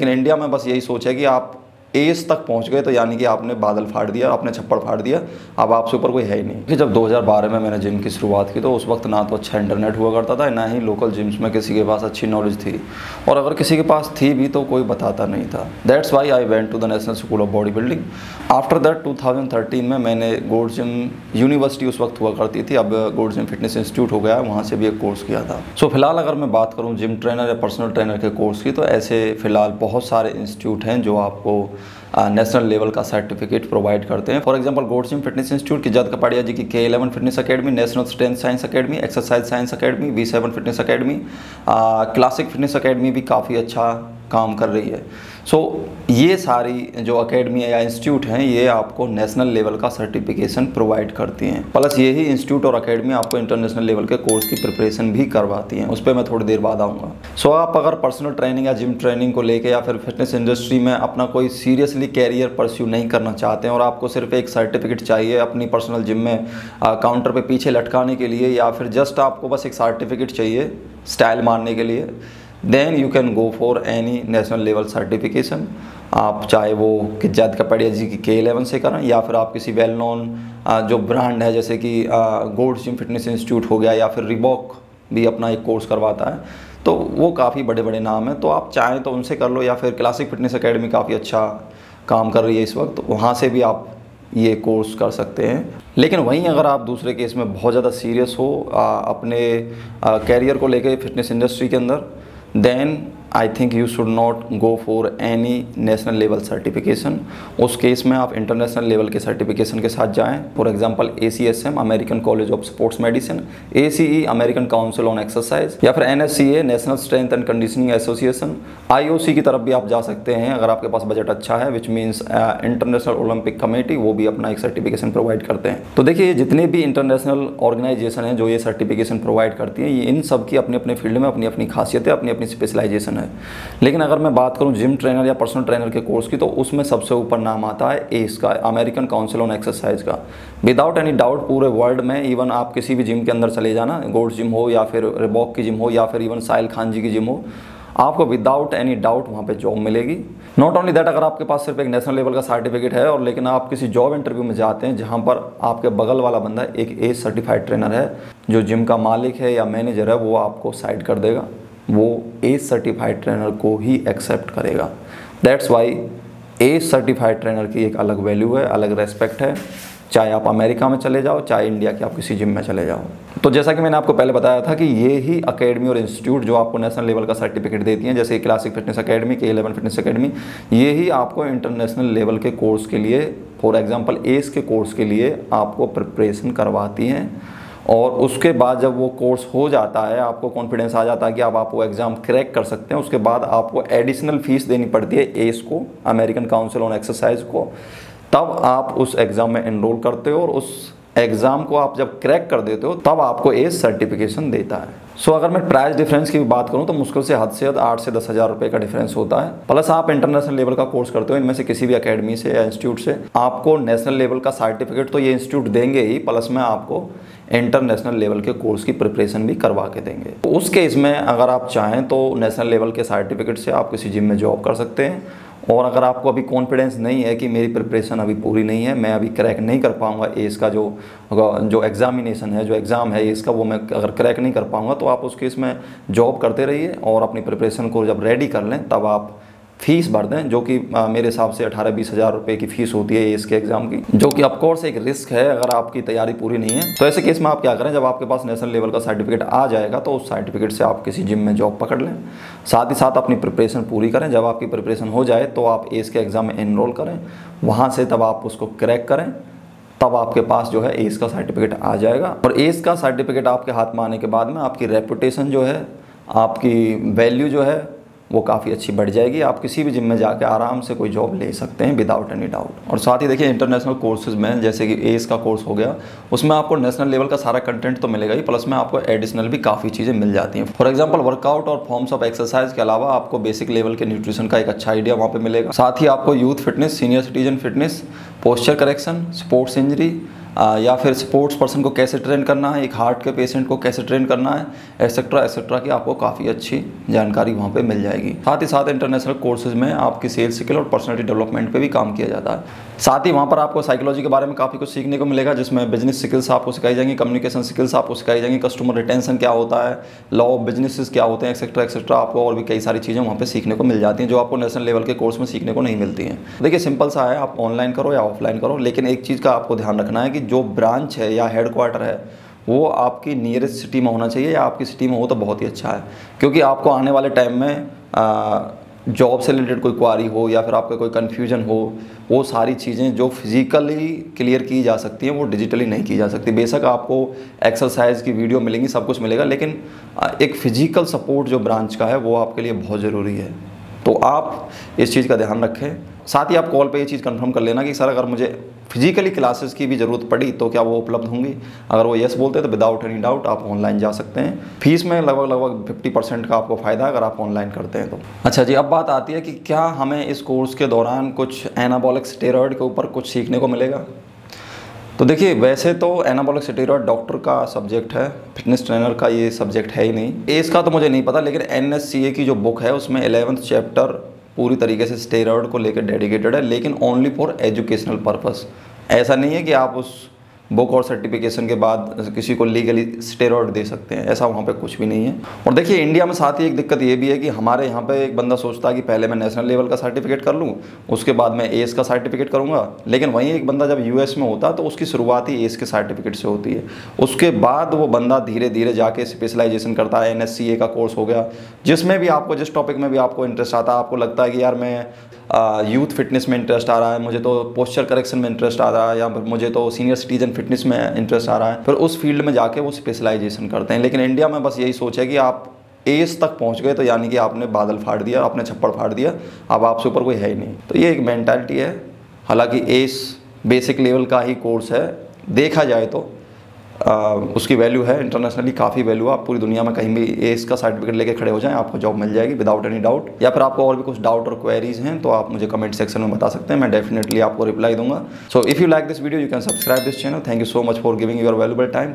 लेकिन इंडिया में बस यही सोच है कि आप एस तक पहुंच गए तो यानी कि आपने बादल फाड़ दिया, आपने छप्पड़ फाड़ दिया, अब आपसे ऊपर कोई है ही नहीं। कि जब 2012 में मैंने जिम की शुरुआत की तो उस वक्त ना तो अच्छा इंटरनेट हुआ करता था, ना ही लोकल जिम्स में किसी के पास अच्छी नॉलेज थी, और अगर किसी के पास थी भी तो कोई बताता नहीं था। That's why I went to the national school of body building. After that 2013 में मैंने गोल्ड्स जिम यूनिवर्सिटी, उस वक्त हुआ करती थी, अब गोल्ड्स जिम फिटनेस इंस्टीट्यूट हो गया है, वहाँ से भी एक कोर्स किया था। सो फिलहाल अगर मैं बात करूँ जिम ट्रेनर या पर्सनल ट्रेनर के कोर्स की, तो ऐसे फिलहाल बहुत सारे इंस्टीट्यूट हैं जो आपको नेशनल लेवल का सर्टिफिकेट प्रोवाइड करते हैं। For example Gold's gym fitness institute की जद कपाड़िया जी की K11 fitness academy, national strength science academy, exercise science academy, V7 fitness academy, classic fitness academy भी काफ़ी अच्छा काम कर रही है। सो ये सारी जो अकेडमी या इंस्टीट्यूट हैं ये आपको नेशनल लेवल का सर्टिफिकेशन प्रोवाइड करती हैं, प्लस यही इंस्टीट्यूट और अकेडमी आपको इंटरनेशनल लेवल के कोर्स की प्रिपरेशन भी करवाती हैं। उस पर मैं थोड़ी देर बाद आऊँगा। सो आप अगर पर्सनल ट्रेनिंग या जिम ट्रेनिंग को लेकर या फिर फिटनेस इंडस्ट्री में अपना कोई सीरियसली कैरियर परस्यू नहीं करना चाहते हैं और आपको सिर्फ एक सर्टिफिकेट चाहिए अपनी पर्सनल जिम में काउंटर पर पीछे लटकाने के लिए, या फिर जस्ट आपको बस एक सर्टिफिकेट चाहिए स्टाइल मारने के लिए, then you can go for any national level certification. आप चाहे वो कि जद कपाड़िया जी की K11 से करें या फिर आप किसी वेल नोन जो ब्रांड है जैसे कि गोल्ड्स जिम फिटनेस इंस्टीट्यूट हो गया या फिर रिबॉक भी अपना एक कोर्स करवाता है, तो वो काफ़ी बड़े बड़े नाम हैं, तो आप चाहें तो उनसे कर लो, या फिर क्लासिक फिटनेस अकेडमी काफ़ी अच्छा काम कर रही है इस वक्त, वहाँ से भी आप ये कोर्स कर सकते हैं। लेकिन वहीं अगर आप दूसरे केस में बहुत ज़्यादा सीरियस हो अपने कैरियर को लेकर फिटनेस इंडस्ट्री के अंदर, then I think you should not go for any national level certification। उस केस में आप international level के certification के साथ जाएँ, for example ACSM American College of Sports Medicine, ACE American Council on Exercise, या फिर NSCA National Strength and Conditioning Association, IOC की तरफ भी आप जा सकते हैं अगर आपके पास बजट अच्छा है, which means International Olympic Committee, वो भी अपना एक certification provide करते हैं। तो देखिए जितने भी international organization हैं जो ये certification provide करती हैं, ये इन सब की अपने अपने field में अपनी अपनी खासियत है, अपनी अपनी स्पेशलाइजेशन है। लेकिन अगर मैं बात करूं जिम ट्रेनर या पर्सनल ट्रेनर के कोर्स की, तो उसमें सबसे ऊपर नाम आता है एस का, अमेरिकन काउंसिल ऑन एक्सरसाइज का। विदाउट एनी डाउट पूरे वर्ल्ड में, इवन आप किसी भी जिम के अंदर चले जाना, गोल्ड्स जिम हो या फिर रिबॉक की जिम हो या फिर इवन साहिल खान जी की जिम हो, आपको विदाउट एनी डाउट वहाँ पे जॉब मिलेगी। नॉट ओनली दैट, अगर आपके पास सिर्फ एक नेशनल लेवल का सर्टिफिकेट है और लेकिन आप किसी जॉब इंटरव्यू में जाते हैं जहाँ पर आपके बगल वाला बंदा एक एस सर्टिफाइड ट्रेनर है, जो जिम का मालिक है या मैनेजर है, वो आपको साइड कर देगा, वो एस सर्टिफाइड ट्रेनर को ही एक्सेप्ट करेगा। That's why ACE certified trainer की एक अलग वैल्यू है, अलग रेस्पेक्ट है, चाहे आप अमेरिका में चले जाओ, चाहे इंडिया के आप किसी जिम में चले जाओ। तो जैसा कि मैंने आपको पहले बताया था कि ये ही अकेडमी और इंस्टीट्यूट जो आपको नेशनल लेवल का सर्टिफिकेट देती हैं, जैसे classic fitness academy, K11 fitness academy, ये ही आपको इंटरनेशनल लेवल के कोर्स के लिए, फॉर एग्जाम्पल एस के कोर्स के लिए आपको प्रिपरेशन करवाती हैं। और उसके बाद जब वो कोर्स हो जाता है, आपको कॉन्फिडेंस आ जाता है कि अब आप वो एग्ज़ाम क्रैक कर सकते हैं, उसके बाद आपको एडिशनल फीस देनी पड़ती है एस को, अमेरिकन काउंसिल ऑन एक्सरसाइज को, तब आप उस एग्ज़ाम में एनरोल करते हो और उस एग्ज़ाम को आप जब क्रैक कर देते हो तब आपको एस सर्टिफिकेशन देता है। सो अगर मैं प्राइस डिफरेंस की बात करूं तो मुश्किल से हद से हद 8 से 10 हज़ार रुपये का डिफरेंस होता है। प्लस आप इंटरनेशनल लेवल का कोर्स करते हो इनमें से किसी भी एकेडमी से या इंस्टीट्यूट से, आपको नेशनल लेवल का सर्टिफिकेट तो ये इंस्टीट्यूट देंगे ही, प्लस में आपको इंटरनेशनल लेवल के कोर्स की प्रिपरेशन भी करवा के देंगे। तो उस केस में अगर आप चाहें तो नेशनल लेवल के सर्टिफिकेट से आप किसी जिम में जॉब कर सकते हैं, और अगर आपको अभी कॉन्फिडेंस नहीं है कि मेरी प्रिपरेशन अभी पूरी नहीं है, मैं अभी क्रैक नहीं कर पाऊँगा एस का जो एग्ज़ामिनेशन है, जो एग्ज़ाम है एस का, वो मैं अगर क्रैक नहीं कर पाऊँगा, तो आप उस केस में जॉब करते रहिए और अपनी प्रिपरेशन को जब रेडी कर लें तब आप फ़ीस भर दें, जो कि मेरे हिसाब से 18-20 हज़ार रुपये की फ़ीस होती है एस के एग्ज़ाम की, जो कि ऑफकोर्स एक रिस्क है अगर आपकी तैयारी पूरी नहीं है। तो ऐसे केस में आप क्या करें, जब आपके पास नेशनल लेवल का सर्टिफिकेट आ जाएगा तो उस सर्टिफिकेट से आप किसी जिम में जॉब पकड़ लें, साथ ही साथ अपनी प्रिपरेशन पूरी करें। जब आपकी प्रिपरेशन हो जाए तो आप एस के एग्ज़ाम में एनरोल करें, वहाँ से तब आप उसको क्रैक करें, तब आपके पास जो है एस का सर्टिफिकेट आ जाएगा। और एस का सर्टिफिकेट आपके हाथ में आने के बाद में आपकी रेपुटेशन जो है, आपकी वैल्यू जो है, वो काफ़ी अच्छी बढ़ जाएगी। आप किसी भी जिम में जाके आराम से कोई जॉब ले सकते हैं विदाउट एनी डाउट। और साथ ही देखिए इंटरनेशनल कोर्सेज में, जैसे कि एस का कोर्स हो गया, उसमें आपको नेशनल लेवल का सारा कंटेंट तो मिलेगा ही, प्लस में आपको एडिशनल भी काफ़ी चीज़ें मिल जाती हैं। फॉर एग्जांपल वर्कआउट और फॉर्म्स ऑफ एक्सरसाइज के अलावा आपको बेसिक लेवल के न्यूट्रिशन का एक अच्छा आइडिया वहाँ पर मिलेगा। साथ ही आपको youth fitness, senior citizen fitness, posture correction, sports injury, या फिर स्पोर्ट्स पर्सन को कैसे ट्रेन करना है, एक हार्ट के पेशेंट को कैसे ट्रेन करना है, एसेट्रा एसेट्रा की आपको काफ़ी अच्छी जानकारी वहाँ पे मिल जाएगी। साथ ही साथ इंटरनेशनल कोर्सेज में आपकी सेल्स स्किल और पर्सनैलिटी डेवलपमेंट पे भी काम किया जाता है। साथ ही वहाँ पर आपको साइकोलॉजी के बारे में काफ़ी कुछ सीखने को मिलेगा, जिसमें बिजनेस स्किल्स आपको सिखाई जाएंगी, कम्युनिकेशन स्किल्स आपको सिखाई जाएंगी, कस्टमर रिटेंशन क्या होता है, लॉ ऑफ बिजनेसेस क्या होते हैं, एक्सेट्रा एक्सेट्रा। आपको और भी कई सारी चीज़ें वहाँ पर सीखने को मिल जाती हैं जो आपको नेशनल लेवल के कोर्स में सीखने को नहीं मिलती हैं। देखिए सिंपल सा है, आप ऑनलाइन करो या ऑफलाइन करो, लेकिन एक चीज़ का आपको ध्यान रखना है कि जो ब्रांच है या हेडक्वार्टर है वो आपकी नियरेस्ट सिटी में होना चाहिए, या आपकी सिटी में हो तो बहुत ही अच्छा है, क्योंकि आपको आने वाले टाइम में जॉब से रिलेटेड कोई क्वारी हो या फिर आपका कोई कन्फ्यूजन हो, वो सारी चीज़ें जो फिजिकली क्लियर की जा सकती हैं वो डिजिटली नहीं की जा सकती। बेशक आपको एक्सरसाइज की वीडियो मिलेंगी, सब कुछ मिलेगा, लेकिन एक फ़िजिकल सपोर्ट जो ब्रांच का है वो आपके लिए बहुत ज़रूरी है, तो आप इस चीज़ का ध्यान रखें। साथ ही आप कॉल पे ये चीज़ कंफर्म कर लेना कि सर अगर मुझे फिजिकली क्लासेस की भी ज़रूरत पड़ी तो क्या वो उपलब्ध होंगी। अगर वो यस बोलते हैं तो विदाउट एनी डाउट आप ऑनलाइन जा सकते हैं। फीस में लगभग 50% का आपको फ़ायदा है अगर आप ऑनलाइन करते हैं तो। अच्छा जी, अब बात आती है कि क्या हमें इस कोर्स के दौरान कुछ एनाबॉलिक स्टेरॉयड के ऊपर कुछ सीखने को मिलेगा। तो देखिए वैसे तो एनाबॉलिक स्टेरॉयड डॉक्टर का सब्जेक्ट है, फिटनेस ट्रेनर का ये सब्जेक्ट है ही नहीं। एस का तो मुझे नहीं पता, लेकिन NSCA की जो बुक है उसमें 11th चैप्टर पूरी तरीके से स्टेरॉयड को लेकर डेडिकेटेड है, लेकिन ओनली फॉर एजुकेशनल पर्पस। ऐसा नहीं है कि आप उस बुक और सर्टिफिकेशन के बाद किसी को लीगली स्टेरॉयड दे सकते हैं, ऐसा वहाँ पे कुछ भी नहीं है। और देखिए इंडिया में साथ ही एक दिक्कत ये भी है कि हमारे यहाँ पे एक बंदा सोचता है कि पहले मैं नेशनल लेवल का सर्टिफिकेट कर लूँ, उसके बाद मैं ACE का सर्टिफिकेट करूँगा, लेकिन वहीं एक बंदा जब US में होता है तो उसकी शुरुआत ही ACE के सर्टिफिकेट से होती है। उसके बाद वो बंदा धीरे धीरे जाके स्पेशलाइजेशन करता है, NSCA का कोर्स हो गया, जिसमें भी आपको जिस टॉपिक में भी आपको इंटरेस्ट आता है, आपको लगता है कि यार मैं यूथ फिटनेस में इंटरेस्ट आ रहा है, मुझे तो पोस्चर करेक्शन में इंटरेस्ट आ रहा है, या मुझे तो सीनियर सिटीजन फिटनेस में इंटरेस्ट आ रहा है, फिर उस फील्ड में जाके वो स्पेशलाइजेशन करते हैं। लेकिन इंडिया में बस यही सोच है कि आप ACE तक पहुंच गए तो यानी कि आपने बादल फाड़ दिया, आपने छप्पड़ फाड़ दिया, अब आपसे ऊपर कोई है ही नहीं। तो ये एक मेंटालिटी है। हालांकि ACE बेसिक लेवल का ही कोर्स है, देखा जाए तो उसकी वैल्यू है, इंटरनेशनली काफ़ी वैल्यू है। आप पूरी दुनिया में कहीं भी ACE का सर्टिफिकेट लेके खड़े हो जाएं, आपको जॉब मिल जाएगी विदाउट एनी डाउट। या फिर आपको और भी कुछ डाउट और क्वेरीज हैं तो आप मुझे कमेंट सेक्शन में बता सकते हैं, मैं डेफिनेटली आपको रिप्लाई दूंगा। So if you like this video you can subscribe this channel. Thank you so much for giving your valuable time.